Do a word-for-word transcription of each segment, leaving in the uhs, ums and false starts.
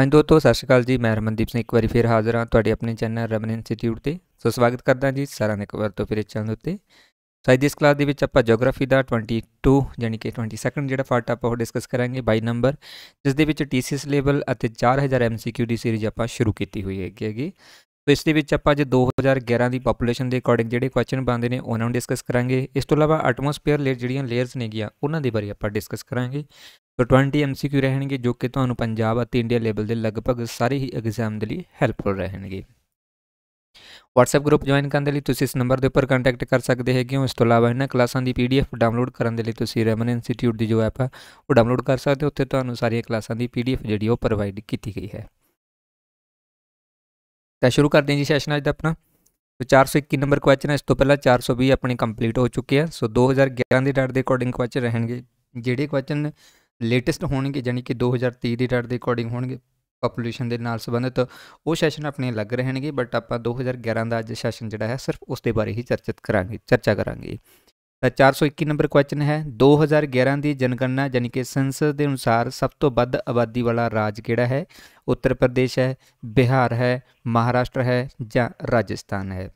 हाँ दोस्तों सत श्री अकाल जी, मैं रमनदीप सिंह एक बार फिर हाज़र हाँ तुहाडे अपने चैनल रमन इंस्टीट्यूट से। सो स्वागत करदा जी सारा ने एक बार तो फिर इस चैनल उत्ते। सो अज इस क्लास दे विच आपां जोग्राफी का ट्वेंटी टू यानी कि ट्वेंटी सैकंड जिहड़ा पार्ट आपां डिस्कस करांगे बाई नंबर, जिस दे विच टी सी एस लेवल अते चार हज़ार एम सी क्यू की सीरीज आपां शुरू की हुई हैगी हैगी। तो इस दे विच आपां जो दो हज़ार ग्यारह की पॉपूलेशन के अकॉर्डिंग जिहड़े क्वेश्चन बनते हैं उन्होंने डिस्कस करांगे। इस तो इलावा एटमोस्फेयर लेयर जिहड़ियां लेयर्स नेगियां उन्हां दे बारे आपां डिस्कस करांगे। तो ट्वेंटी एम सी क्यू रहेंगे जो कि तुहानूं पंजाब ते इंडिया लेवल के लगभग सारे ही एग्जाम के लिए हैल्पफुल रहेंगे। वट्सएप ग्रुप ज्वाइन करने लिए तुसीं इस नंबर के उपर कंटैक्ट कर सकते हैं। इस तो इलावा इन्हां क्लासां की पी डी एफ डाउनलोड करने लिए तुसीं रमन इंस्टीट्यूट की जो ऐप है वो डाउनलोड कर सकते हो। उत्थे तुहानूं सारियां क्लासां की पी डी एफ जिहड़ी प्रोवाइड की गई है। तो शुरू करते हैं जी सैशन अज दा अपना। तो चार सौ इक्की नंबर क्वेश्चन है, इस तो पहला चार सौ बीस अपने कंप्लीट हो चुके हैं। सो दो हज़ार ग्यारह के डाट के अकॉर्डिंग क्वेश्चन रहेंगे जिहड़े क्वेश्चन लेटेस्ट होणगे यानी कि दो हज़ार तीस की डाट के अकॉर्डिंग होणगे पॉपूलेशन के नाल संबंधित, वो सैशन अपने अलग रहेंगे। बट आप दो हज़ार ग्यारह का अज सैशन जोड़ा है सिर्फ उसके बारे ही चर्चित करांगे चर्चा करांगे। तो चार सौ इक्की नंबर क्वेश्चन है, दो हज़ार ग्यारह की जनगणना यानी कि सेंसस के अनुसार सब तो वध आबादी वाला राज किहड़ा है? उत्तर प्रदेश है, बिहार है, महाराष्ट्र है या राजस्थान है?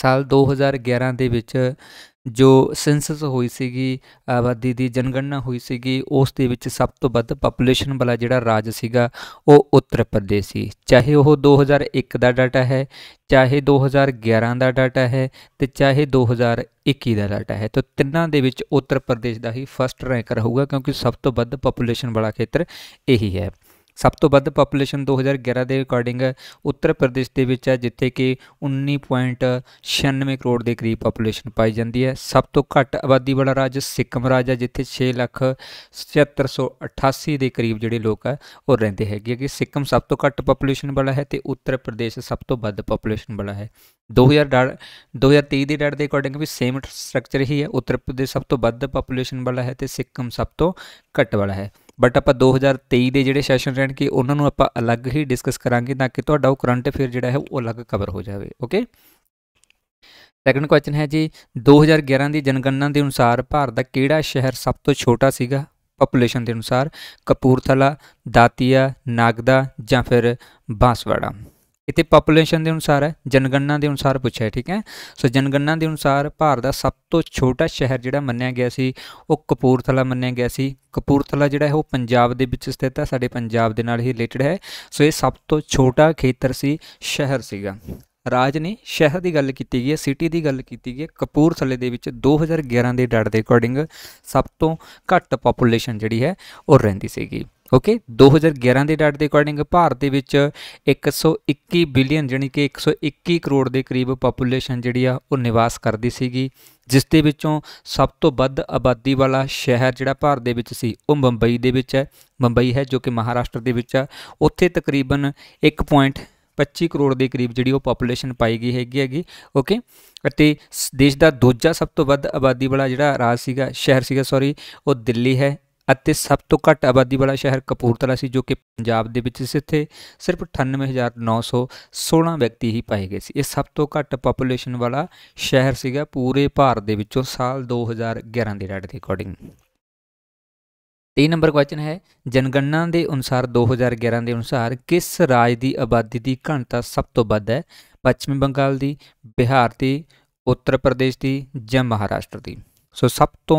साल दो हज़ार ग्यारह के विच जो सेंसस हुई सी आबादी की जनगणना हुई सी उस दे विच सब तो वध पापूलेशन वाला जिहड़ा राज सीगा वो उत्तर प्रदेश सी। चाहे वह दो हज़ार एक का डाटा है, चाहे दो हज़ार ग्यारह का डाटा है तो चाहे दो हज़ार इक्की का डाटा है, तो तिन्नां दे विच उत्तर प्रदेश का ही फस्ट रैंक रहूगा क्योंकि सब तो वध पापूलेशन वाला खेत्र यही है। सब तो वध पापूलेशन दो हज़ार ग्यारह के अकॉर्डिंग उत्तर प्रदेश के विच है जिथे कि उन्नी पॉइंट छियानवे करोड़ के करीब पापूलेशन पाई जाती है। सब तो घट आबादी वाला राज्य सिक्किम राज्य है जिथे छे लख छिहत्तर सौ अठासी के करीब जोड़े लोग है वो रेंदे हैगे कि सिक्किम सब तो घट पापूलेशन वाला है तो उत्तर प्रदेश सब तो वध पापूलेशन वाला है। दो हज़ार डाट दो हज़ार तेई के डाट के अकॉर्डिंग भी सेम स्ट्रक्चर ही है, उत्तर प्रदेश सब तो वध पापूलेशन वाला है तो सिक्किम सब तो घट वाला है। बट आप दो हज़ार तेई के जोड़े सैशन रहेंगे उन्होंने आप अलग ही डिस्कस करांगे ताकि तो करंट अफेयर जोड़ा है वो अलग कवर हो जाए। ओके, सैकेंड क्वेश्चन है जी, दो हज़ार ग्यारह की जनगणना के अनुसार भारत का किहड़ा शहर सब तो छोटा सीगा पापूलेशन के अनुसार? कपूरथला, दातिया, नागदा या फिर बांसवाड़ा? इतने पापूलेशन के अनुसार है, जनगणना के अनुसार पूछा है, ठीक है। सो जनगणना के अनुसार भारत का सब तो छोटा शहर जिहड़ा मन्निया गया सी वो कपूरथला मन्निया गया सी। कपूरथला जिहड़ा है वो पंजाब दे विच स्थित है, साडे पंजाब दे नाल ही रिलेटेड है। सो ये सब तो छोटा खेतर सी शहर सीगा। राज ने शहर की गल की गई है, सिटी की गल की गई है। कपूरथले दे विच दो हज़ार ग्यारह के डाट के अकॉर्डिंग सब तो घट पापूलेशन जिहड़ी है वो रहिंदी सीगी। ओके, दो हज़ार ग्यारह के डाट के अकॉर्डिंग भारत के विच एक सौ इक्की बिलियन यानी कि एक सौ इक्की करोड़ के करीब पापूलेशन जिहड़ी आ वो निवास करती सीगी, जिस दे विचों सब तो वध आबादी वाला शहर जिहड़ा भारत दे विच सी वो मुंबई दे विच है। मुंबई है जो कि महाराष्ट्र दे विच आ, उत्थे तकरीबन एक पॉइंट पच्ची करोड़ के करीब जिहड़ी वो पापूलेशन पाई गई हैगी हैगी। ओके, ਅਤੇ ਦੇਸ਼ ਦਾ ਦੂਜਾ ਸਭ ਤੋਂ ਵੱਧ ਆਬਾਦੀ ਵਾਲਾ ਜਿਹੜਾ ਰਾਜ ਸੀਗਾ ਸ਼ਹਿਰ ਸੀਗਾ ਸੌਰੀ ਉਹ ਦਿੱਲੀ ਹੈ ਅਤੇ ਸਭ ਤੋਂ ਘੱਟ ਆਬਾਦੀ ਵਾਲਾ ਸ਼ਹਿਰ ਕਪੂਰਥਲਾ ਸੀ ਜੋ ਕਿ ਪੰਜਾਬ ਦੇ ਵਿੱਚ ਸਥਿਤ ਹੈ। ਸਿਰਫ ਅਠਾਨਵੇਂ ਹਜ਼ਾਰ ਨੌ ਸੌ ਸੋਲ੍ਹਾਂ ਵਿਅਕਤੀ ਹੀ ਪਾਏ ਗਏ ਸੀ। ਇਹ ਸਭ ਤੋਂ ਘੱਟ ਪਾਪੂਲੇਸ਼ਨ ਵਾਲਾ ਸ਼ਹਿਰ ਸੀਗਾ ਪੂਰੇ ਭਾਰਤ ਦੇ ਵਿੱਚੋਂ ਸਾਲ ਦੋ ਹਜ਼ਾਰ ਗਿਆਰ੍ਹਾਂ ਦੇ ਡਾਟਾ ਦੇ ਅਕੋਰਡਿੰਗ। तीन नंबर क्वेश्चन है, जनगणना के अनुसार दो हज़ार ग्यारह के अनुसार किस राज्य की आबादी की घनता सब तो वध है? पश्चिम बंगाल की, बिहार की, उत्तर प्रदेश की या महाराष्ट्र की? सो सब तो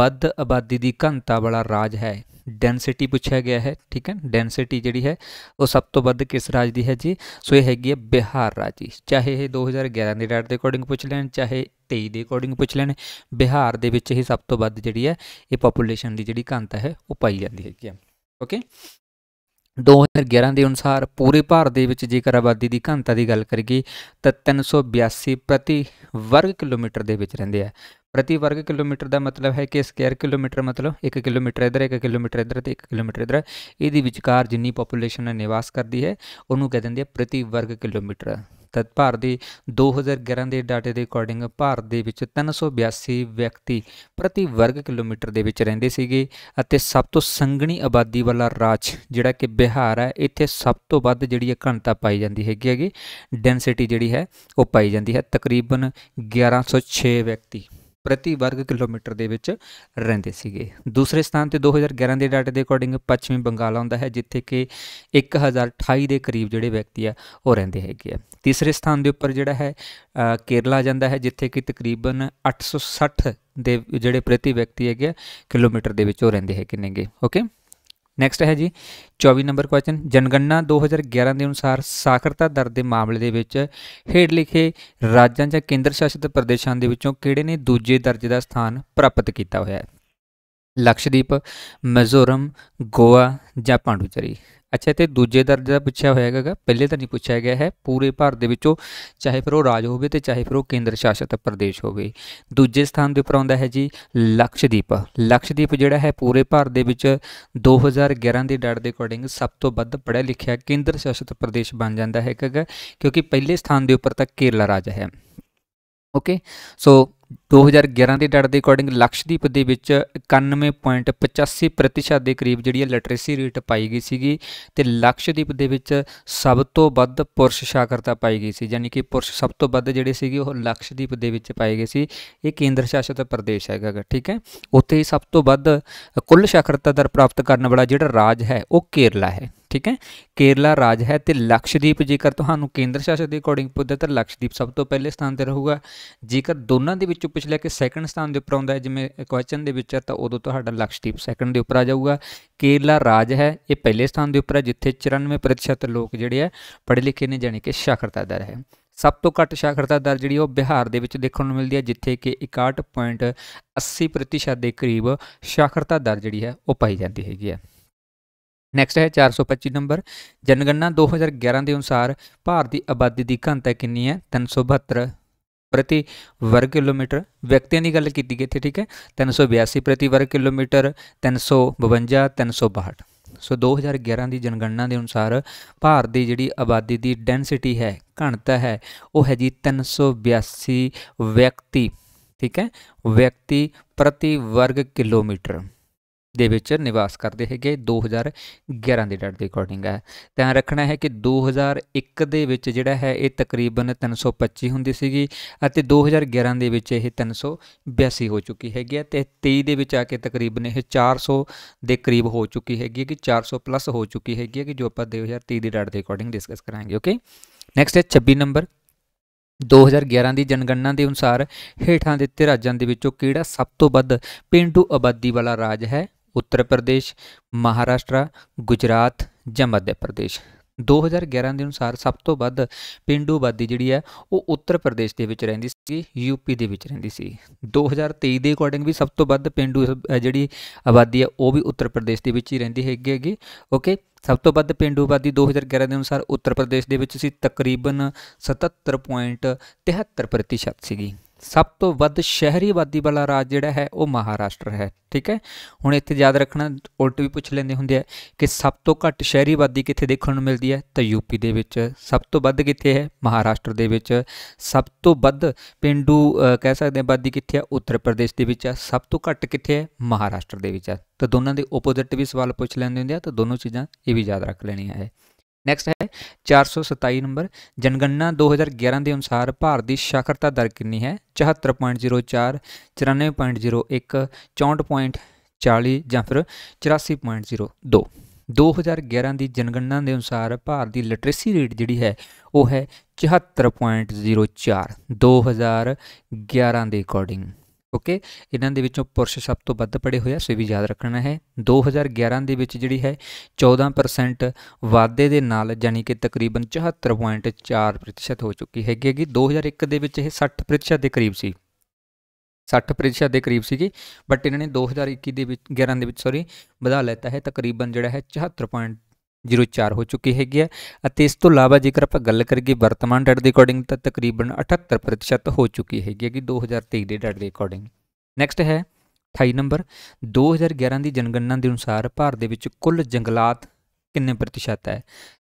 वध आबादी की घनता वाला राज है, डेंसिटी पूछा गया है, ठीक है। डेंसिटी जिहड़ी है वो सब तो वध किस राज्य की है जी? सो ये हैगी है बिहार राज्य। चाहे ये दो हज़ार ग्यारह के डाट के अकॉर्डिंग पूछ लैन चाहे तेई के अकॉर्डिंग पूछ लैन, बिहार दे विच ही सब तो वध जिहड़ी है ये पापूलेशन की जिहड़ी घनता है वो पाई जाती हैगी है। ओके, दो हज़ार ग्यारह के अनुसार पूरे भारत दे विच जेकर आबादी की घनता की गल करिए तो तीन सौ बयासी प्रति वर्ग किलोमीटर दे विच रहिंदे आ। प्रति वर्ग किलोमीटर का मतलब है कि स्केयर किलोमीटर मतलब एक किलोमीटर इधर एक किलोमीटर इधर तो एक किलोमीटर इधर, इहदी विचकार जिन्नी पापूलेशन निवास करती है उन्होंने कह देंगे प्रति वर्ग किलोमीटर। तो भारत के दो हज़ार ग्यारह के डाटे के अकॉर्डिंग भारत के तीन सौ बयासी व्यक्ति प्रति वर्ग किलोमीटर के रेंदे सीगे अते सब तो संघनी आबादी वाला राज जिहड़ा कि बिहार है इत्थे सब तो वध जिहड़ी घनता पाई जाती हैगी हैगी, डेंसिटी जिहड़ी है वो पाई जाती है तकरीबन ग्यारह सौ छे व्यक्ति प्रति वर्ग किलोमीटर के विच रहिंदे सीगे। दूसरे स्थान पर दो हज़ार ग्यारह के डाटे के अकॉर्डिंग पश्चिमी बंगाल आउंदा है, जिथे कि एक हज़ार अठाई के करीब जोड़े व्यक्ति आ वो रहिंदे हैगे आ। तीसरे स्थान के उपर जोड़ा है केरला जाता है, जिथे कि तकरीबन अठ सौ सठ दे जोड़े प्रति व्यक्ति है किलोमीटर के विच वो रहिंदे हैगे नेगे। ओके, नैक्सट है जी चौबीस नंबर क्वेश्चन। जनगणना दो हज़ार ग्यारह के अनुसार साक्षरता दर के मामले के विच हेठ लिखे राज्यां जां केंद्र शासित प्रदेशों के विचों किहड़े ने दूजे दर्जे का स्थान प्राप्त किया हुआ है? लक्षद्वीप, मिजोरम, गोवा जां पांडुचेरी। अच्छा, तो दूजे दर्जे का पूछा होया है, पहले तो नहीं पूछा गया है। पूरे भारत के विचों चाहे फिर वो राज होवे ते चाहे फिर वो केंद्र शासित प्रदेश होवे। दूजे स्थान के उपर आउंदा है जी लक्षद्वीप। लक्षद्वीप जिहड़ा है पूरे भारत के विच दो हज़ार ग्यारह के डाटा के अकॉर्डिंग सब तो वध पढ़िया लिखिया केंद्र शासित प्रदेश बन जाता है, क्योंकि पहले स्थान के उपर तक केरला राज है। ओके, सो दो हज़ार ग्यारह के डाटा के अकॉर्डिंग लक्षद्वीप के विच इक्यानवे पॉइंट पचासी प्रतिशत के करीब जी लिटरेसी रेट पाई गई सी। तो लक्षद्वीप के विच सब तो वध पुरुष साक्षरता पाई गई सी, यानी कि पुरुष सब तो वध जिहड़े सीगे वो लक्षद्वीप के विच पाए गए सी। ये केंद्र शासित प्रदेश है, ठीक है। उत्थे सब तो वध कुल साक्षरता दर प्राप्त करने वाला जिहड़ा राज है वो केरला है, ठीक है। केरला राज है। तो लक्षद्वीप जेकर तुहानूं केंद्र शासित के अकॉर्डिंग पुछदे तो लक्षद्वीप सब तो पहले स्थान पर रहूगा। जेकर दोनों के ਵਿੱਚੋਂ पिछले के सैकेंड स्थान के उपर आउंदा है जिवें क्वेश्चन के विच, तो उदों तुहाडा लक्षद्वीप सैकेंड के उपर आ जाऊगा। केरला राज है, ये पहले स्थान के उपर है, जिथे चौरानवे प्रतिशत लोग जिहड़े आ पढ़े लिखे ने, जाने कि साक्षरता दर है। सब तो घट साक्षरता दर जिहड़ी वो बिहार के विच देखण नूं मिलदी है, जिथे कि इकसठ पॉइंट अस्सी प्रतिशत के करीब साक्षरता दर जिहड़ी है वो पाई जाती हैगी है। नैक्सट है चार सौ पच्ची नंबर। जनगणना दो हज़ार ग्यारह के अनुसार भारत की आबादी की घनता कितनी है? तीन सौ बहत्तर प्रति वर्ग किलोमीटर। व्यक्तियों की गल की गई थे, ठीक है, तीन सौ बयासी प्रति वर्ग किलोमीटर, तीन सौ बवंजा, तीन सौ बाहठ। सो दो हज़ार ग्यारह की जनगणना के अनुसार भारत की जी आबादी की डेंसिटी है, घनता है, वह है जी तीन सौ बयासी व्यक्ति, ठीक है, व्यक्ति प्रति वर्ग किलोमीटर दे विच निवास करते हैं। दो हज़ार ग्यारह के डाटा के अकॉर्डिंग है। ध्यान रखना है कि दो हज़ार एक दे विच जिहड़ा है ये तकरीबन तीन सौ पच्ची हुंदी सीगी, अते दो हज़ार ग्यारह के विच ये तीन सौ बयासी हो चुकी हैगी, ते तेई दे विच आके तकरीबन यह चार सौ के करीब हो चुकी हैगी कि चार सौ प्लस हो चुकी हैगी कि जो आपां दो हज़ार तेई के डाटा के अकॉर्डिंग डिस्कस करांगे। ओके, नैक्सट है छब्बीस नंबर। दो हज़ार ग्यारह की जनगणना के अनुसार हेठां दित्ते राज्यां दे विचों किहड़ा सब तो वध पेंडू आबादी वाला राज है? उत्तर प्रदेश, महाराष्ट्र, गुजरात या मध्य प्रदेश। दो हज़ार ग्यारह के अनुसार सब तो वध पेंडू आबादी जिहड़ी है वो उत्तर प्रदेश के विच रहिंदी सी, यूपी के विच रहिंदी सी। दो हज़ार तेई के अकॉर्डिंग भी सब तो वध पेंडू जिहड़ी आबादी है वो भी उत्तर प्रदेश के विच ही रहिंदी हैगी। ओके, सब तो वध पेंडू आबादी दो हज़ार ग्यारह के अनुसार उत्तर प्रदेश के विच सी, तकरीबन सतहत्तर पॉइंट तिहत्तर प्रतिशत सीगी। सब तो वध शहरी आबादी वाला राज जिहड़ा है वो महाराष्ट्र है, ठीक है। हुण इत्थे याद रखना उल्ट भी पुछ लैंदे हुंदे आ कि सब तो घट शहरी आबादी कित्थे देखण नूं मिलदी है? तो यूपी दे विच। सब तो वध कित्थे है? महाराष्ट्र दे विच। सब तो वध पेंडू कह सकदे आबादी कित्थे है? उत्तर प्रदेश दे विच। सब तो घट कित्थे है? महाराष्ट्र दे विच। तो दोनों के ओपोजिट भी सवाल पुछ लैंदे हुंदे आ, तो दोनों चीज़ां ये भी याद रख लेणियां है। नैक्सट है चार सौ सताई नंबर। जनगणना दो हज़ार ग्यारह के अनुसार भारत की साक्षरता दर कितनी है? चौहत्तर पॉइंट जीरो चार, चौरानवे पॉइंट जीरो एक, चौंहठ पॉइंट चाली या फिर चौरासी पॉइंट जीरो दो। दो हज़ार ग्यारह की जनगणना के अनुसार भारत की लिटरेसी रेट जिहड़ी है वह है चौहत्तर पॉइंट जीरो चार दो हज़ार ग्यारह के अकॉर्डिंग। ओके, इन्हां दे विचों पुरुष सब तो वध पढ़े हुए, सो भी याद रखना है। दो हज़ार ग्यारह दे विच जिहड़ी है चौदह परसेंट वाधे दे नाल जानी कि तकरीबन चौहत्तर पॉइंट चार प्रतिशत हो चुकी हैगी कि दो हज़ार एक दे विच यह सठ प्रतिशत के करीब सी, सठ प्रतिशत के करीब सी, बट इन्होंने दो हज़ार इक्की दे ग्यारह दे विच सॉरी वधा लैता है, तकरीबन जिहड़ा है चौहत्तर पॉइंट जीरो चार हो चुकी हैगी है। अते इस तो इलावा जेकर आप गल करिए वर्तमान डाटा के अकॉर्डिंग तो तकरीबन अठहत्तर प्रतिशत हो चुकी हैगी कि दो हज़ार तेई के डाटा के अकॉर्डिंग। नैक्सट है अठाई नंबर। दो हज़ार ग्यारह की जनगणना के अनुसार भारत के विच कुल जंगलात कितने प्रतिशत है?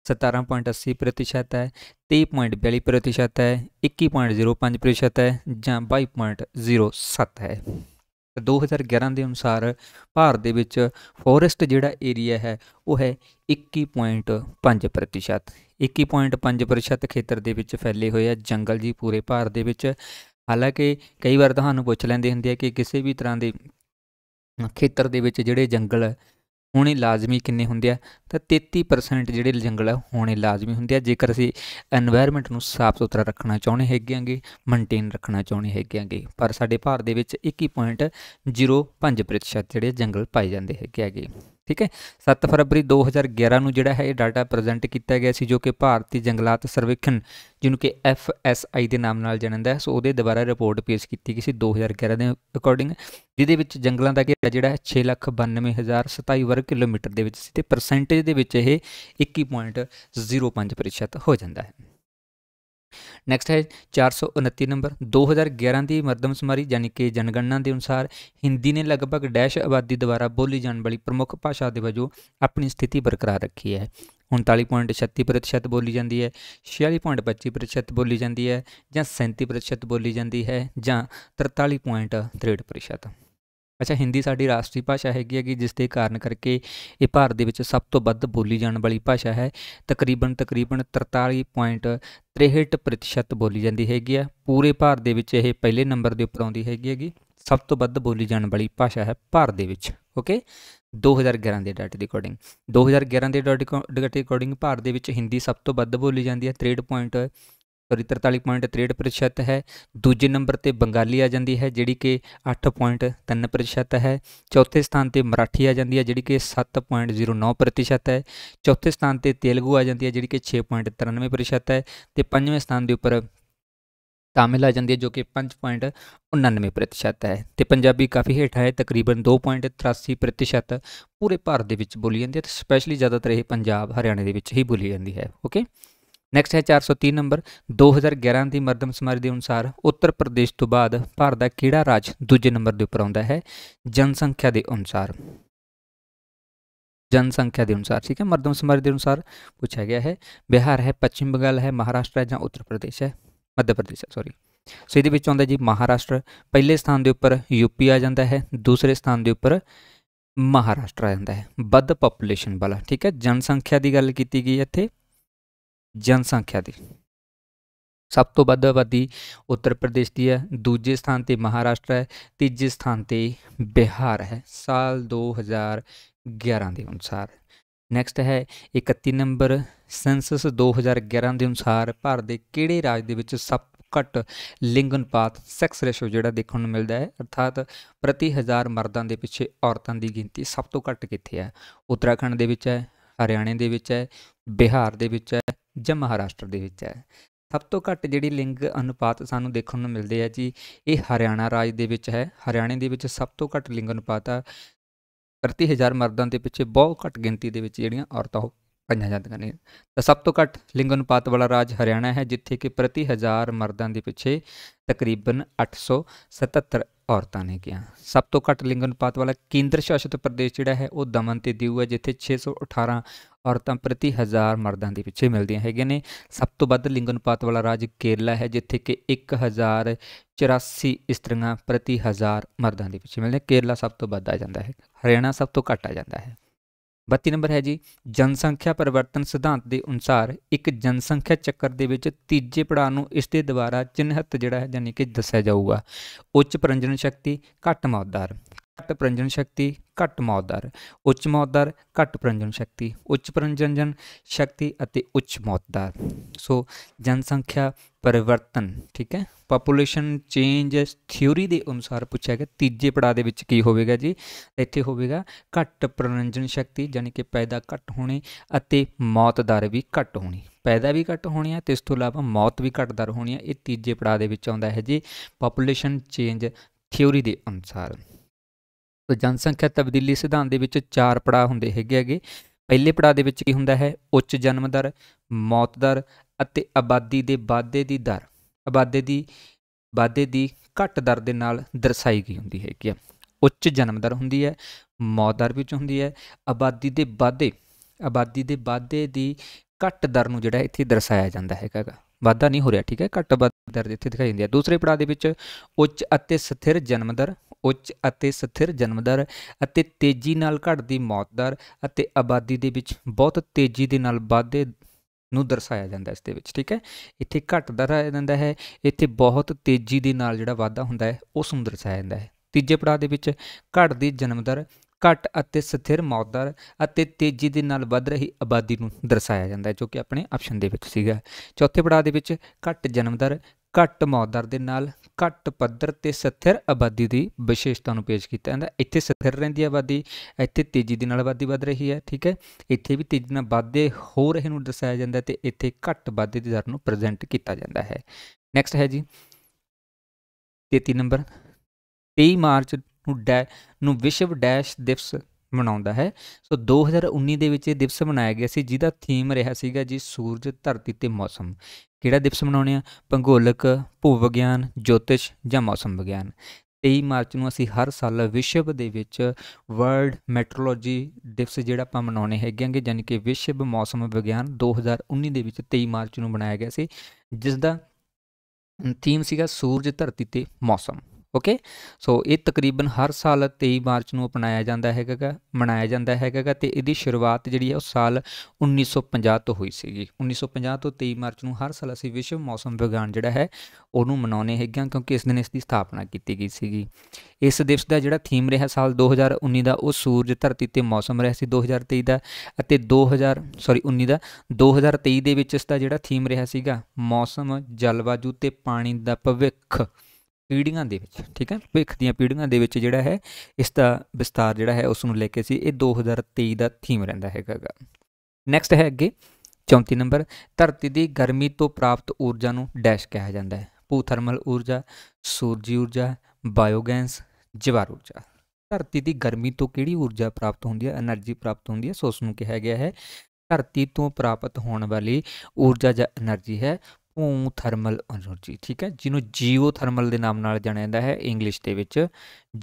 सतारह पॉइंट अस्सी प्रतिशत है, तेई पॉइंट बयाली प्रतिशत है, इक्की पॉइंट जीरो पाँच प्रतिशत है या बाई पॉइंट जीरो सत्त है। दो हज़ार ग्यारह के अनुसार भारत के विच फॉरैसट जिहड़ा एरिया है वह है इक्की पॉइंट पाँच प्रतिशत इक्की पॉइंट पाँच प्रतिशत खेतर के फैले हुए है जंगल जी पूरे भारत के विच। हालांकि कई बार तुहानूं पुछ लैंदे हुंदे आ कि किसी भी तरह के खेतर दे विच जिहड़े जंगल होने लाजमी किन्ने हुंदे आ, तां तेती परसेंट जिहड़े जंगल होने लाजमी हुंदे आ जेकर असीं एनवायरमेंट नूं साफ सुथरा रखना चाहुंदे हैगे, मेनटेन रखना चाहुंदे हैगे। पर साडे भारत दे विच इक्की पॉइंट जीरो पंज प्रतिशत जिहड़े जंगल पाए जांदे हैगे। ठीक है, सत्त फरवरी दो हज़ार ग्यारह को जिहड़ा है ये डाटा प्रजेंट किया गया सी, जो कि भारतीय जंगलात सर्वेखण जिन्हों के एफ एस आई के नाम नाल जाणदा है, सो उहदे द्वारा रिपोर्ट पेश की गई सी दो हज़ार ग्यारह के अकॉर्डिंग, जिहदे विच जंगलों का घेरा जिहड़ा है छे लख बानवे हज़ार सताई वर्ग किलोमीटर दे विच सी ते परसेंटेज दे विच ये इक्की पॉइंट जीरो पंज प्रतिशत हो जाता है। नैक्सट है चार सौ उनती नंबर, दो हज़ार ग्यारह की मरदमशुमारी यानी कि जनगणना के अनुसार हिंदी ने लगभग डैश आबादी द्वारा बोली जाने वाली प्रमुख भाषा के वजों अपनी स्थिति बरकरार रखी है। उनताली पॉइंट छत्ती प्रतिशत बोली जाती है, छियाली पॉइंट पच्ची प्रतिशत बोली जाती है, जां सैंती प्रतिशत बोली जाती है, जां तरताली पॉइंट त्रेहठ प्रतिशत। अच्छा, हिंदी साडी राष्ट्री भाषा हैगी है कि जिसके कारण करके ये भारत दे विच सब तो वध बोली जाने वाली भाषा है। तकरीबन तकरीबन तरताली पॉइंट त्रेहठ प्रतिशत बोली जाती हैगी है। पूरे भारत दे विच ये पहले नंबर के उपर आउंदी हैगी है कि सब तो वध बोली जाने वाली भाषा है भारत दे विच। ओके, दो हज़ार ग्यारह के डाटे के अकॉर्डिंग दो हज़ार ग्यारह के डाटे के अकॉर्डिंग भारत दे विच हिंदी सब तो वध बोली जाती है, त्रेहठ पॉइंट सॉरी तरताली पॉइंट त्रेहठ प्रतिशत है। दूजे नंबर पर बंगाली आ जाती है जी कि अठ पॉइंट तीन प्रतिशत है। चौथे स्थान पर मराठी आ जाती है जी कि सत्त पॉइंट जीरो नौ प्रतिशत है। चौथे स्थान पर तेलुगू आ जाती है जी कि छे पॉइंट तिरानवे प्रतिशत है। तो पंजवें स्थान के उपर तमिल आ जाती है जो कि पाँच पॉइंट उन्नानवे प्रतिशत है। तो पंजाबी काफ़ी हेठ है, तकरीबन दो पॉइंट तिरासी प्रतिशत पूरे भारत के बोली जाती है, तो स्पैशली ज़्यादातर ये पंजाब हरियाणा के बोली जाती है। ओके, नैक्सट है चार सौ तीन नंबर, दो हज़ार ग्यारह की मरदमशुमारी के अनुसार उत्तर प्रदेश तो बाद भारत का किहड़ा राज्य दूजे नंबर के उपर आता है जनसंख्या के अनुसार? जनसंख्या के अनुसार, ठीक है, मरदमशुमारी के अनुसार पूछा गया है। बिहार है, पश्चिम बंगाल है, महाराष्ट्र है, या उत्तर प्रदेश है, मध्य प्रदेश है सॉरी। सो इहदे विच आउंदा जी महाराष्ट्र, पहले स्थान के उपर यूपी आ जाता है, दूसरे स्थान के उपर महाराष्ट्र आ जाता है, वध पॉपूलेशन वाला। ठीक है, जनसंख्या की गल की गई इत्थे, जनसंख्या की सब तो वध आबादी उत्तर प्रदेश की है, दूजे स्थान पर महाराष्ट्र है, तीजे स्थान पर बिहार है, साल दो हज़ार ग्यारह के अनुसार। नैक्सट है इकती नंबर, सेंसस दो हज़ार ग्यारह के अनुसार भारत के किहड़े राज्य के सब घट लिंग अनुपात सैक्स रेशो जिहड़ा देखने मिलता है, अर्थात प्रति हज़ार मर्दां के पिछे औरतों की गिनती सब तो घट कित्थे है? उत्तराखंड के विच है, हरियाणे के विच है, बिहार के विच है, ज महाराष्ट्र दे विच है। सब तो घट जिहड़ी लिंग अनुपात सानूं देखण नूं मिलदे आ जी ये हरियाणा राज दे विच है। हरियाणे दे विच सब तो घट लिंग अनुपात आ, प्रति हज़ार मर्दां दे पिछे बहुत घट गिणती दे विच जिहड़ियां औरतां पाईयां जांदियां ने। तां सब तो घट लिंग अनुपात वाला राज हरियाणा है, जिथे कि प्रति हज़ार मर्दां दे पिछे तकरीबन अठ सौ सतहत्तर औरतां ने गिया। सब तो घट लिंग अनुपात वाला केंद्र शासित प्रदेश जिहड़ा है वह दमन ते दीव है, जिथे छे सौ अठारह औरतां प्रति हज़ार मर्दां के पिछे मिलदियां हैगियां ने। सब तो वध लिंग अनुपात वाला राज्य केरला है, जिथे कि एक हज़ार चौरासी इस्त्रियां प्रति हज़ार मर्दां के पिछे मिलदियां। केरला सब तो वध आ जाता है, हरियाणा सब तो घट आ जाता है। बत्ती नंबर है जी, जनसंख्या परिवर्तन सिद्धांत के अनुसार एक जनसंख्या चक्कर के विच तीजे पड़ाव नूं इसके द्वारा चिन्हित जिहड़ा है यानी कि दस्सिया जाऊगा। उच्च प्रजनन शक्ति घट मौत दर, घट प्रजनन शक्ति घट मौत दर, उच्च मौत दर घट प्रजनन शक्ति, उच्च प्रजनन शक्ति अते उच्च मौत दर। सो जनसंख्या परिवर्तन, ठीक है, पॉपूलेशन चेंज थ्योरी के अनुसार पूछा गया तीजे पड़ाव के विच की होगा जी। इत्थे होगा घट प्रजनन शक्ति यानी कि पैदा घट होने अते मौत दर भी घट होनी, पैदा भी घट होनी है तो इस तों इलावा मौत भी घट दर होनी है। ये तीजे पड़ाव के विच आउंदा है जी पॉपूलेशन चेंज थ्योरी के अनुसार। तो जनसंख्या तब्दीली सिद्धांत के चार पड़ाव होंदे हैगे। पहले पड़ाव के विच की हुंदा है उच्च जन्म दर, मौत दर अते आबादी के वाधे की दर, आबादी की वाधे की घट दर के नाल दर्शाई गई हुंदी है कि उच्च जन्म दर हुंदी है, मौत दर विच हुंदी है, आबादी के वाधे आबादी के वाधे की घट दर नूं जिहड़ा इत्थे दर्शाया जाता है, वाधा नहीं हो रहा, ठीक है, घट वाध दर इत्थे दिखाई दिंदी है। दूसरे पड़ाव के विच उच्च अते स्थिर जन्म दर, उच्च अते स्थिर जन्म दर अते तेजी नाल घटदी मौत दर अते आबादी दे विच बहुत तेजी दे नाल वाधे ਨੂੰ ਦਰਸਾਇਆ ਜਾਂਦਾ ਇਸ ਦੇ ਵਿੱਚ। ਠੀਕ ਹੈ, ਇੱਥੇ ਘੱਟ ਦਰਸਾਇਆ ਜਾਂਦਾ ਹੈ, ਇੱਥੇ ਬਹੁਤ ਤੇਜ਼ੀ ਦੇ ਨਾਲ ਜਿਹੜਾ ਵਾਧਾ ਹੁੰਦਾ ਹੈ ਉਸ ਨੂੰ ਦਰਸਾਇਆ ਜਾਂਦਾ ਹੈ। ਤੀਜੇ ਪੜਾਅ ਦੇ ਵਿੱਚ ਘਟਦੀ ਜਨਮ ਦਰ, ਘੱਟ ਅਤੇ ਸਥਿਰ ਮੌਤ ਦਰ ਅਤੇ ਤੇਜ਼ੀ ਦੇ ਨਾਲ ਵੱਧ ਰਹੀ ਆਬਾਦੀ ਨੂੰ ਦਰਸਾਇਆ ਜਾਂਦਾ ਹੈ, ਜੋ ਕਿ ਆਪਣੇ ਆਪਸ਼ਨ ਦੇ ਵਿੱਚ ਸੀਗਾ। ਚੌਥੇ ਪੜਾਅ ਦੇ ਵਿੱਚ ਘੱਟ ਜਨਮ ਦਰ, ਘੱਟ ਮੌਤ ਦਰ ਦੇ ਨਾਲ ਘੱਟ ਪੱਧਰ ਤੇ ਸਥਿਰ ਆਬਾਦੀ ਦੀ ਵਿਸ਼ੇਸ਼ਤਾ ਨੂੰ ਪੇਸ਼ ਕੀਤਾ ਜਾਂਦਾ। ਇੱਥੇ ਸਥਿਰ ਰਹਿੰਦੀ ਆਬਾਦੀ, ਇੱਥੇ ਤੇਜ਼ੀ ਦੇ ਨਾਲ ਆਬਾਦੀ ਵੱਧ ਰਹੀ ਹੈ। ਠੀਕ ਹੈ, ਇੱਥੇ ਵੀ ਤੇਜ਼ੀ ਨਾਲ ਵਾਧੇ ਹੋ ਰਹੇ ਨੂੰ ਦਰਸਾਇਆ ਜਾਂਦਾ ਅਤੇ ਇੱਥੇ ਘੱਟ ਵਾਧੇ ਦੀ ਦਰ ਨੂੰ ਪ੍ਰੈਜੈਂਟ ਕੀਤਾ ਜਾਂਦਾ ਹੈ। ਨੈਕਸਟ ਹੈ ਜੀ ਤੇਤੀ ਨੰਬਰ, ਤੇਈ ਮਾਰਚ ਨੂੰ ਡੈ ਨੂੰ ਵਿਸ਼ਵ ਡੈਸ਼ ਦਿਵਸ ਮਨਾਉਂਦਾ ਹੈ। ਸੋ ਦੋ ਹਜ਼ਾਰ ਉੱਨੀ ਦੇ ਵਿੱਚ ਇਹ ਦਿਵਸ ਮਨਾਇਆ ਗਿਆ ਸੀ, ਜਿਹਦਾ ਥੀਮ ਰਿਹਾ ਸੀਗਾ ਜੀ ਸੂਰਜ, ਧਰਤੀ ਤੇ ਮੌਸਮ। ਕਿਹੜਾ ਦਿਵਸ ਮਨਾਉਣੇ ਆ? ਭੂਗੋਲਿਕ, ਭੂ ਵਿਗਿਆਨ, ਜੋਤਿਸ਼ ਜਾਂ ਮੌਸਮ ਵਿਗਿਆਨ। ਤੇਈ ਮਾਰਚ ਨੂੰ ਅਸੀਂ ਹਰ ਸਾਲ ਵਿਸ਼ਵ ਦੇ ਵਿੱਚ ਵਰਲਡ ਮੈਟਰੋਲੋਜੀ ਦਿਵਸ ਜਿਹੜਾ ਆਪਾਂ ਮਨਾਉਣੇ ਹੈਗੇ ਆਂਗੇ, ਯਾਨੀ ਕਿ ਵਿਸ਼ਵ ਮੌਸਮ ਵਿਗਿਆਨ ਦੋ ਹਜ਼ਾਰ ਉੱਨੀ ਦੇ ਵਿੱਚ ਤੇਈ ਮਾਰਚ ਨੂੰ ਮਨਾਇਆ ਗਿਆ ਸੀ, ਜਿਸ ਦਾ ਥੀਮ ਸੀਗਾ ਸੂਰਜ, ਧਰਤੀ ਤੇ ਮੌਸਮ। ओके, सो ये तकरीबन हर साल तेई मार्च को अपनाया जाता है गा, मनाया जाता है गा। तो इसकी शुरुआत जी है साल उन्नीस सौ पचास तो हुई सी। उन्नीस सौ पचास तो तेई मार्च को हर साल असी विश्व मौसम विज्ञान जोड़ा है उन्होंने मनाने है, क्योंकि इस दिन इसकी स्थापना की गई सी। इस दिवस का जोड़ा थीम रहा साल दो हज़ार उन्नी का, वह सूरज, धरती तो मौसम रहा दो हज़ार तेई का। दो हज़ार सॉरी उन्नी का दो हज़ार तेई के इसका जोड़ा थीम रहा मौसम, जलवायु तो पानी का भविख पीढ़ियां दे विच। ठीक है, भविख दीआं पीढ़ियां दे विच जिहड़ा है इसका विस्तार जिहड़ा है उसनूं लेके सी। ये दो हज़ार तेई का थीम रहिंदा हैगा। नैक्सट है अगे चौंती नंबर, धरती की गर्मी तो प्राप्त ऊर्जा नूं डैश कहा जाता है। भू थर्मल ऊर्जा, सूरजी ऊर्जा, बायोगैस, जवार ऊर्जा। धरती की गर्मी तो किहड़ी ऊर्जा प्राप्त होंदी है, एनर्जी प्राप्त होंदी है, सो उसनूं कहा गया है धरती तो प्राप्त होने वाली ऊर्जा जां एनर्जी है ਭੂ ਥਰਮਲ ਐਨਰਜੀ। ठीक है, जिन्होंने जीओ थर्मल के नाम नाल जाणिया जांदा है इंग्लिश दे विच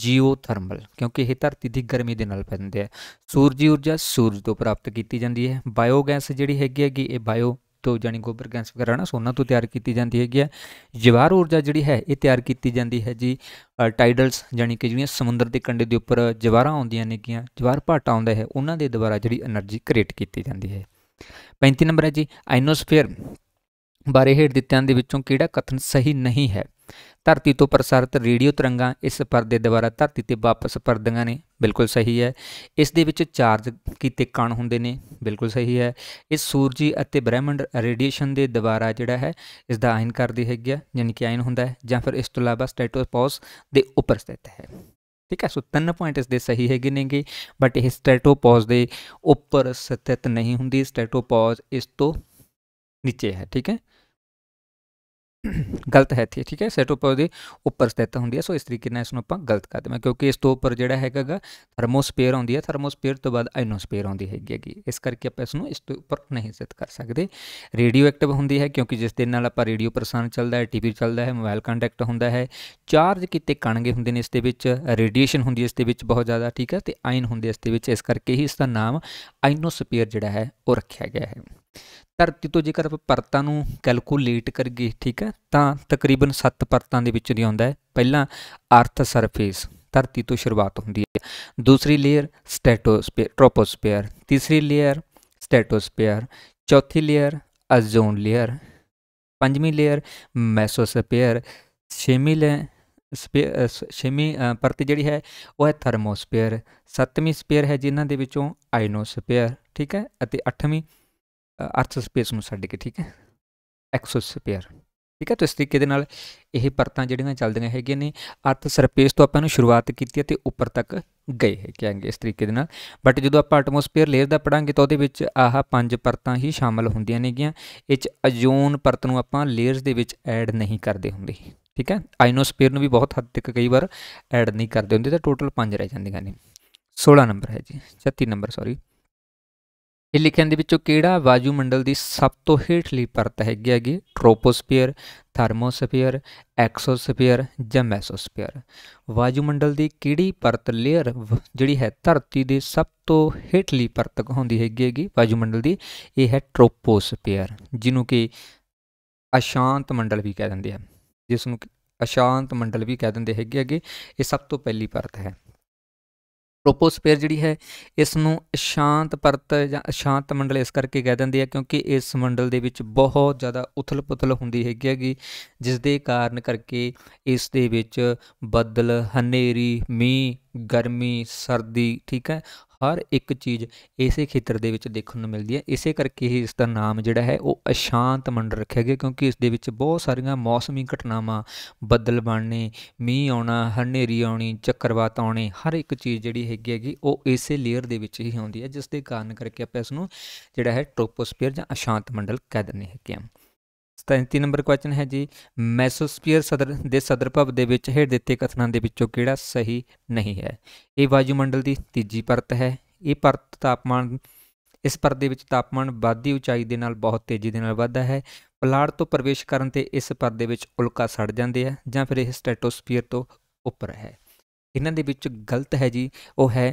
जीओ थर्मल, क्योंकि यह धरती की गर्मी के नाल पैंदे है। सूरजी ऊर्जा सूरज तो प्राप्त की जाती है। बायोगैस जिहड़ी हैगी है कि बायो तो जानी गोबर गैस वगैरह ना, सो उन्हां तो तैयार की जाती हैगी है। जवार ऊर्जा जिहड़ी है ये तैयार की जाती है जी टाइडल्स, जानी कि जिहड़ियां समुद्र के कंढे के उपर जवारां आउंदियां नेगियां, जवार भाटा आउंदा है, उन्हां दे द्वारा जिहड़ी एनर्जी क्रिएट की जाती है। पैंती नंबर है जी आइनोस्फीयर बारे हेठ दित्यां दे विच्चों किहड़ा कथन सही नहीं है। धरती तो प्रसारित रेडियो तरंगां इस परदे द्वारा धरती ते वापस परदियां ने, बिल्कुल सही है। इस दे विच चार्ज कीते कण हुंदे ने, बिल्कुल सही है। इस सूरजी अते ब्रह्मंड रेडिएशन दे द्वारा जिहड़ा है इस दा आयन करदी हैगी है, यानी कि आयन हुंदा है, जां फिर इस तों इलावा स्ट्रेटोपॉज दे उपर स्थित है। ठीक है, सो तीन पॉइंट इसके सही हैगे नेगे, बट यह स्ट्रेटोपॉज के उपर स्थित नहीं हुंदी, स्ट्रेटोपॉज इस तों नीचे है। ठीक है, गलत है थे। ठीक है, स्ट्रेटोपॉज के उपर स्थित होंगी है, सो इस तरीके से इसनूं आपां गलत कर देवां, क्योंकि इस तो उपर जिहड़ा हैगा गा थर्मोस्फीयर आउंदी है, थर्मोस्फीयर तो बाद आइनोस्फीयर आउंदी हैगी, इस करके आपां इसनूं इस तो उपर नहीं स्थित कर सकते। रेडियो एक्टिव होंदी है, क्योंकि जिस दे नाल आपां रेडियो प्रसारण चलता है, टीवी चलता है, मोबाइल कॉन्टैक्ट होंदा है, चार्ज किते कणगे हुंदे ने, इस दे विच रेडिएशन हुंदी है इस दे विच बहुत ज़्यादा। ठीक है, तो आयन हुंदे इस दे विच, इस करके ही इसका नाम आइनोस्फीयर जिहड़ा है वह रखा गया है। धरती तो जेकर आप परतां नूं कैलकुलेट करिए, ठीक है, तो तकरीबन सत्त परतां दे विच आउंदा है। पहला अर्थ सरफेस, धरती तो शुरुआत होंदी है। दूसरी लेयर स्ट्रेटोस्फीयर, ट्रोपोस्फीयर। तीसरी लेयर स्ट्रेटोस्फीयर। चौथी लेयर ओज़ोन लेयर। पंजवीं लेयर मेसोस्फीयर। छेवीं लेयर स्पेयर छेवीं परत जिहड़ी है वह है थर्मोस्फीयर। सत्तवीं स्पेयर है जिन्हां दे विचों आइनोस्फीयर। ठीक है, अते अठवीं अर्थ स्पेस में छड्ड के, ठीक है, एक्सोस्फीयर। ठीक है, तो इस तरीके यह परतां जिहड़ियां चलदियां हैगियां ने। अर्थ सरफेस तो आपां नूं शुरुआत कीती है तो उपर तक गए है कहेंगे इस तरीके। बट जो आप एटमोस्फीयर लेयर का पढ़ांगे तो वो आह पांच परतां ही शामिल होंदियां नेगियां, इस ओज़ोन परत नूं आपां लेयर्स दे विच ऐड नहीं करते होंगे। ठीक है, आइनोस्फीयर नूं भी बहुत हद तक कई बार ऐड नहीं करते होंगे, तो टोटल पांच रह जांदियां ने। सोलह नंबर है जी छत्ती नंबर सॉरी ਇਹ ਲਿਖਣ ਦੇ ਵਿੱਚੋਂ ਕਿਹੜਾ ਵਾਯੂਮੰਡਲ ਦੀ ਸਭ ਤੋਂ ਹੇਠਲੀ ਪਰਤ ਹੈਗੀ ਹੈਗੀ ਟ੍ਰੋਪੋਸਫੀਅਰ, ਥਰਮੋਸਫੀਅਰ, ਐਕਸੋਸਫੀਅਰ ਜਾਂ ਮੈਸੋਸਫੀਅਰ। ਵਾਯੂਮੰਡਲ ਦੀ ਕਿਹੜੀ ਪਰਤ ਲੇਅਰ ਜਿਹੜੀ ਹੈ ਧਰਤੀ ਦੇ ਸਭ ਤੋਂ ਹੇਠਲੀ ਪਰਤ ਹੁੰਦੀ ਹੈਗੀ ਹੈਗੀ ਵਾਯੂਮੰਡਲ ਦੀ, ਇਹ ਹੈ ਟ੍ਰੋਪੋਸਫੀਅਰ, ਜਿਹਨੂੰ ਕਿ ਅਸ਼ਾਂਤ ਮੰਡਲ ਵੀ ਕਹਿ ਦਿੰਦੇ ਆ, ਜਿਸ ਨੂੰ ਅਸ਼ਾਂਤ ਮੰਡਲ ਵੀ ਕਹਿ ਦਿੰਦੇ ਹੈਗੇ ਹੈਗੇ। ਇਹ ਸਭ ਤੋਂ ਪਹਿਲੀ ਪਰਤ ਹੈ। ਟ੍ਰੋਪੋਸਫੇਅਰ जी है इस अशांत परत या अशांत मंडल इस करके कह देंगे क्योंकि इस मंडल के बहुत ज़्यादा उथल पुथल होंगी हैगी जिस दे कारण करके इस दे विच बदल हनेरी मीह गर्मी सर्दी ठीक है हर एक चीज़ इस खेत्र दे विच देखने नूं मिलदी है। इस करके ही इसका नाम जिहड़ा है वो अशांत मंडल रखा गया क्योंकि इस दे विच बहुत सारिया मौसमी घटनावां बदल बनने मीह आना हनेरी आनी चक्रवात आने हर एक चीज़ जिहड़ी हैगी हैगी वो इस लेयर दे विच ही आउंदी है जिस दे कारण करके आपां इस नूं जिहड़ा है ट्रोपोस्फीयर जां अशांत मंडल कह दिंदे हैगे आ। सैंती नंबर क्वेश्चन है जी मैसोस्फीयर सदर के सदरभव के हेठ दिते कथना के विचों किहड़ा सही नहीं है। ये वायुमंडल की तीजी परत है। ये परत तापमान इस परत के तापमान वाधी उचाई के नाल बहुत तेजी के नाल वधदा है। पलाड़ तो प्रवेश करन ते इस परत के उल्का सड़ जाते हैं जां फिर यह स्ट्रेटोस्फीयर तो उपर है। इन्हां दे विच गलत है जी वो है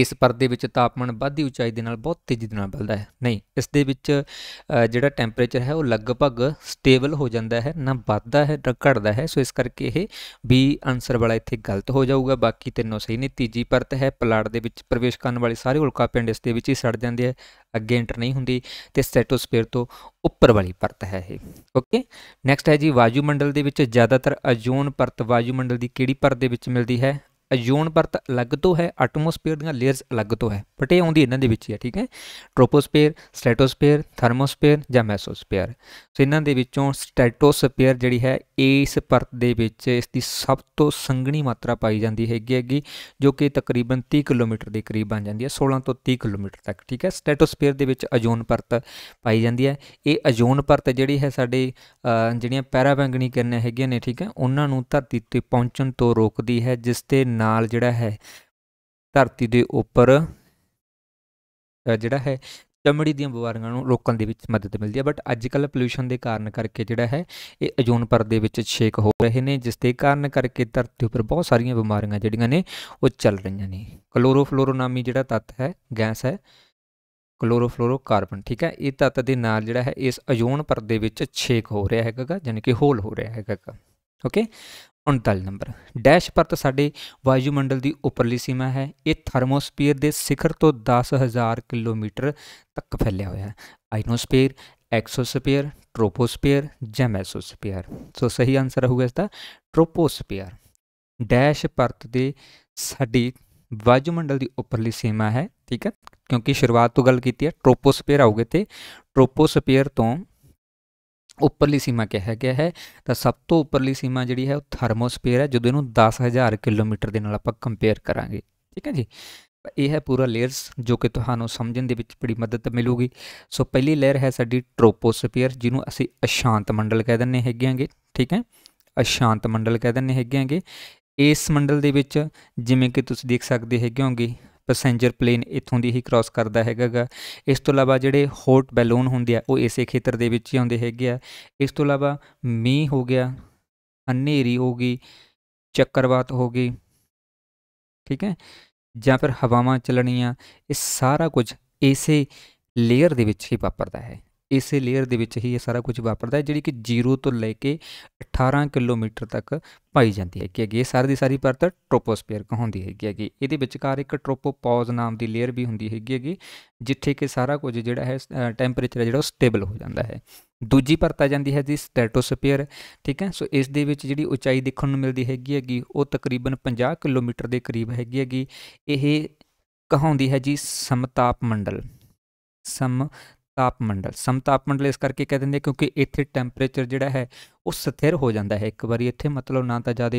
इस परत के तापमान वाधी उचाई के नाल बहुत तेजी के नाल बदलता है नहीं इस दे विच जिहड़ा टैंपरेचर है वो लगभग स्टेबल हो जाता है ना बढ़ता है ना घटता है। सो इस करके ये बी आंसर वाला इत्थे गलत हो जाऊगा बाकी तीनों सही ने। तीजी परत है पलाड़ दे विच प्रवेश करन वाले सारे उल्का पिंड इस दे विच ही सड़ जाते हैं अगे एंटर नहीं हुंदी ते स्ट्रेटोस्फीयर तो उपर वाली परत है ये ओके। नैक्सट है जी वायुमंडल दे विच ज़्यादातर ओजोन परत वायुमंडल की किहड़ी परत दे विच मिलदी है। ओजोन परत अलग तो है एटमोस्फेयर दी लेयर्स अलग तो है बट ये आउंदी इन्हां दे विच ही है ठीक है ट्रोपोस्फेयर स्ट्रेटोस्फेयर थर्मोस्फेयर या मेसोस्फेयर। सो इन्हां दे विचों स्ट्रेटोस्फेयर जिहड़ी है इस परत दे विच इस दी सब तो संघनी मात्रा पाई जाती हैगी हैगी जो कि तकरीबन तीस किलोमीटर के करीब बन जाती है सोलह तो तीस किलोमीटर तक ठीक है। स्ट्रेटोस्फेयर दे विच ओजोन परत पाई जाती है। ये ओजोन परत जिहड़ी है साडे जिहड़ियां पैराबैंगनी किरनां हैगियां ने ठीक है उन्हां नूं धरती ते पहुंचण तो रोकदी है जिस ते नाल जिहड़ा है धरती के उपर जिहड़ा है चमड़ी दी बीमारियां नूं रोकण दे विच मदद मिलती है बट अजकल पोल्यूशन के कारण करके जिहड़ा है ये ओजोन परत दे विच छेक हो रहे हैं जिस दे कारण करके धरती उपर बहुत सारिया बीमारियां जिहड़ियां ने वो चल रही ने। क्लोरोफ्लोरो नामी जिहड़ा तत्त है गैस है क्लोरोफ्लोरोकार्बन ठीक है ये तत्त दे नाल जिहड़ा है इस ओजोन परत दे विच छेक हो रहा हैगा यानी कि होल हो रहा हैगा ओके। उनताली नंबर डैश परत साडे वायुमंडल की उपरली सीमा है। ये थर्मोस्फीयर के शिखर तो दस हज़ार किलोमीटर तक फैलिया हुआ है। आइनोस्फीयर एक्सोस्फीयर ट्रोपोस्फीयर या मेसोस्फीयर। सो सही आंसर होगा इसका ट्रोपोस्फीयर। डैश परत दे साडी वायुमंडल की उपरली सीमा है ठीक है क्योंकि शुरुआत तो गल कीती है ट्रोपोस्फीयर आउगे तो ट्रोपोस्फीयर तो उपरली सीमा कहा गया है तो सब तो उपरली सीमा जिहड़ी है थर्मोस्फीयर है जो इनू दस हज़ार किलोमीटर के नाल आपां कंपेयर करांगे ठीक है जी। यह है पूरा लेयर्स जो कि तुहानू समझण दे विच बड़ी मदद मिलूगी। सो पहली लेयर है साडी ट्रोपोस्फीयर जिनू असीं अशांत मंडल कह दिंदे हैगे आंगे ठीक है अशांत मंडल कह दिंदे हैगे आंगे। इस मंडल दे विच जिवें कि तुसीं देख सकदे हैगे होगे पैसेंजर प्लेन इतों की ही क्रॉस करता हैगा। इस तो इलावा जोड़े हॉट बैलून होंगे वो इस खेत्र के ही आते हैं। इस तो इलावा मीह हो गया हनेरी हो गई चक्रवात हो गई ठीक है या फिर हवावां चलनियाँ ये सारा कुछ इस लेयर के ही वापरता है इस लेयर के ही सारा कुछ वापरता है जी कि जीरो तो लैके अठारह किलोमीटर तक पाई जाती है कि ये सारी की सारी परत ट्रोपोस्फीयर कहाउंदी हैगी। ये विचकार एक ट्रोपोपॉज नाम की लेयर भी होंगी हैगी जिथे कि सारा कुछ जोड़ा है टैंपरेचर है जो स्टेबल हो जाता है। दूजी परत आ जाती है जी स्ट्रेटोस्फीयर ठीक है। सो इस दे विच जिहड़ी उचाई देखने मिलती हैगी हैगी वो तकरीबन पचास किलोमीटर के करीब हैगी हैगी। यह कहाउंदी है जी समताप मंडल सम तापमंडल समतापमंडल इस करके कह देंगे क्योंकि इत्थे टैंपरेचर जिहड़ा है वो स्थिर हो जाता है एक बारी इत्थे मतलब ना तो ज़्यादा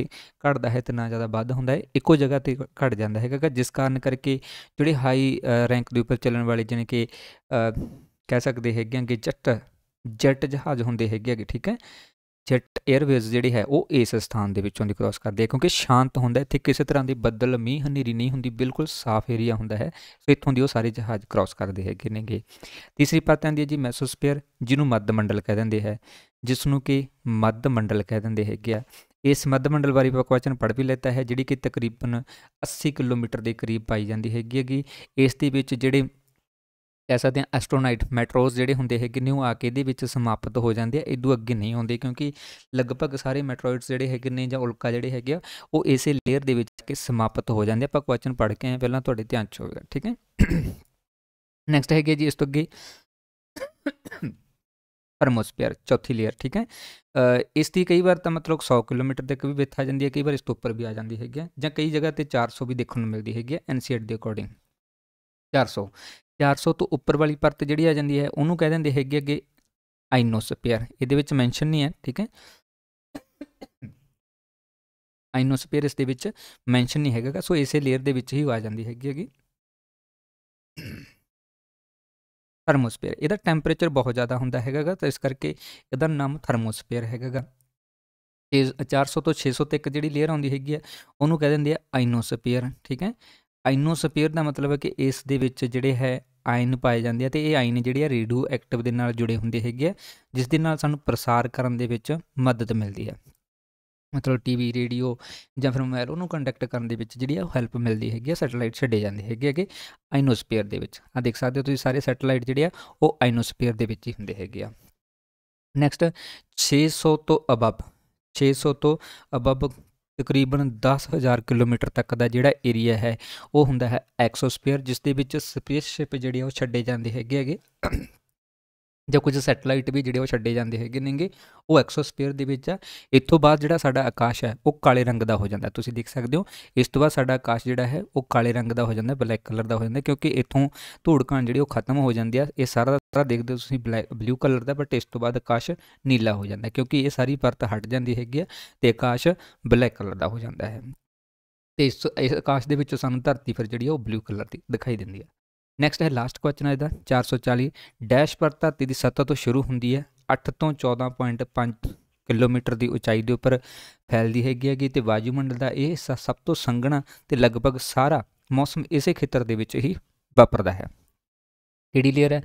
घटता है तो ना ज़्यादा वध होंदा है एको जगह ते घट जाता है जिस कारण करके जोड़े हाई रैंक के उपर चलने वाले जिने कि कह सकते हैं कि जट जट जहाज़ होंदे हैगे ठीक है जट एयरवेज जिहड़ी है वो इस स्थान के विचों दी क्रॉस करते हैं क्योंकि शांत होंदा है इत्थे किसी तरह के बदल मीह हनेरी नहीं होंदी बिल्कुल साफ एरिया होंदा है। सो इत्थों दी वो सारे जहाज़ क्रॉस करते हैगे नेगे। तीसरी परत आंदी है जी मेसोस्फीयर जिन्हों मध्य मंडल कह देंदे है जिसनों कि मध्य मंडल कह देंदे हैगे आ। इस मध्य मंडल बारे क्वेश्चन पढ़ भी लेता है जिहड़ी कि तकरीबन अस्सी किलोमीटर के करीब पाई जाती हैगी हैगी। इस दे विच जिहड़े कह सकते हैं एस्ट्रोनाइट मैट्रोस जोड़े होंगे है कि न्यू आके ये समाप्त हो जाते हैं, इदू अगे नहीं आते क्योंकि लगभग सारे मैट्रोइड्स जोड़े है ने जो उल्का जोड़े है वो इस लेयर दे विच के समाप्त हो जाते हैं। आप क्वेश्चन पढ़ के आए पहला थोड़े ध्यान च होगा, ठीक है। नैक्सट है जी इस तो अगे थर्मोस्फीयर चौथी लेयर, ठीक है। इस दी कई बार तो मतलब सौ किलोमीटर तक भी विथ आ जाती है, कई बार इस तो उपर भी आ जाती हैगी, जां कई जगह पर चार सौ भी देखने मिलती हैगी एन सी एड के अकॉर्डिंग। चार सौ चार सौ तो उपर वाली परत जी आ जाती है उन्होंने कह देंगे हैगी अगे आइनोस्फीयर, ये मैनशन नहीं है, ठीक है। आइनोस्फीयर इस मैनशन नहीं हैगा, सो इस लेयर के आ जाती हैगी। थर्मोस्फीयर इहदा टैंपरेचर बहुत ज़्यादा होंदा हैगा, तो इस करके इहदा नाम थर्मोस्फीयर हैगा। चार सौ तो छे सौ तक जिहड़ी लेयर आउंदी हैगी है उहनूं कह दिंदे आ आइनोस्फीयर, ठीक है। आइनोस्फीयर का मतलब है कि इस दे विच जिहड़े है आयन पाए जाते हैं, तो ये आयन जिहड़े आ रेडियो एक्टिव दे नाल जुड़े हुंदे हैगे आ, जिस दे नाल सानूं प्रसार करन दे विच मदद मिलती है, मतलब टीवी रेडियो या फिर मोबाइल उन्होंने कंडक्ट करने के जी हैल्प मिलती हैगी। सैटेलाइट छे जाते हैं कि आइनोस्फीयर के, देख सकते हो तुसीं सारे सैटेलाइट जिहड़े आ वो आइनोस्फीयर के ही होंदे हैगे। नैक्सट छे सौ तो अबब, छे सौ तो अबब तकरीबन दस हज़ार किलोमीटर तक का जिहड़ा एरिया है वो हुंदा है एक्सोस्फीयर, जिस दे विच स्पेसशिप जिहड़े आ वो छड्डे जांदे हैगे, जो कुछ सैटेलाइट भी जोड़े वो छड्डे जाते हैं नेगे, वो एक्सोस्फीयर दे विच आ। इस तों बाद जिहड़ा साडा आकाश है वो काले रंग का हो जाता, तुसीं देख सकते हो। इस तों बाद साडा आकाश जिहड़ा है वो काले रंग का हो जाता, ब्लैक कलर का हो जाता, क्योंकि इतों धूड़कण जिहड़ी वो खत्म हो जाती है। ये सारा सारा देखते तुसीं ब्लैक ब्लू कलर का, बट इस तों बाद आकाश नीला हो जाता क्योंकि ये सारी परत हट जाती हैगी है, तो आकाश ब्लैक कलर का हो जाता है। तो इस इस आकाश के विचों सानूं धरती फिर जिहड़ी वो ब्लू कलर की दिखाई देती है। नैक्सट है लास्ट क्वेश्चन है इधर चार सौ चाली डैश पर धरती की सतह तो शुरू होंगी है, अठ तो चौदह पॉइंट पाँच किलोमीटर की उचाई के उपर फैलती हैगी, तो वायुमंडल का यह हिस्सा सब तो संघना तो लगभग सारा मौसम इस खेतर के ही वापरता है। केड़ी लेयर है?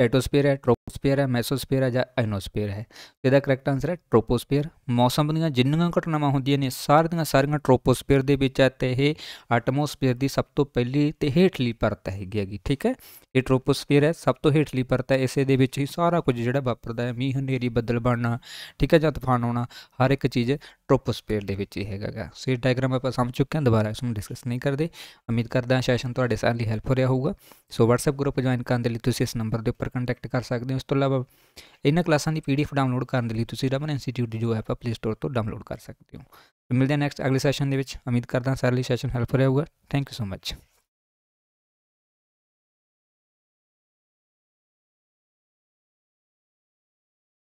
स्ट्रैटोस्फीयर है, ट्रोपोस्फीयर है, मेसोस्फीयर है या आइनोस्फीयर है? इसका करैक्ट आंसर है ट्रोपोस्फीयर। मौसम दीयां जिन्नियां घटनावां हुंदियां ने सारियां सारियां ट्रोपोस्फीयर दे विच है, ते यह एटमोस्फीयर की सब तो पहली ते हेठली परत हैगी, ठीक है। ये ट्रोपोस्फीयर है, सब तो हेठली परत है, इसे दे विच ही सारा कुछ जिहड़ा वापरदा है, मींह हनेरी बदल बनना, ठीक है, जां तूफान आना, हर एक चीज़ ट्रोपोस्फीयर दे विच ही हैगा। सो ये डायग्राम आपां समझ चुके हैं, दोबारा इसनूं डिस्कस नहीं करदे। उम्मीद करदा सैशन तुहाडे सारे लई हैल्प हो रहा होगा। सो व्हाट्सएप ग्रुप ज्वाइन करने के लिए तुसीं इस नंबर के उपर कंटैक्ट कर सकते हो। इस तो अलावा इन क्लासों की पी डी एफ डाउनलोड करने के लिए तुसीं रमन इंस्टीट्यूट की जो ऐप प्ले स्टोर तो डाउनलोड कर सकते हो। मिलते हैं नैक्सट अगले सैशन के, उम्मीद करता सारे सैशन हैल्प हो रहा होगा। Thank you so much.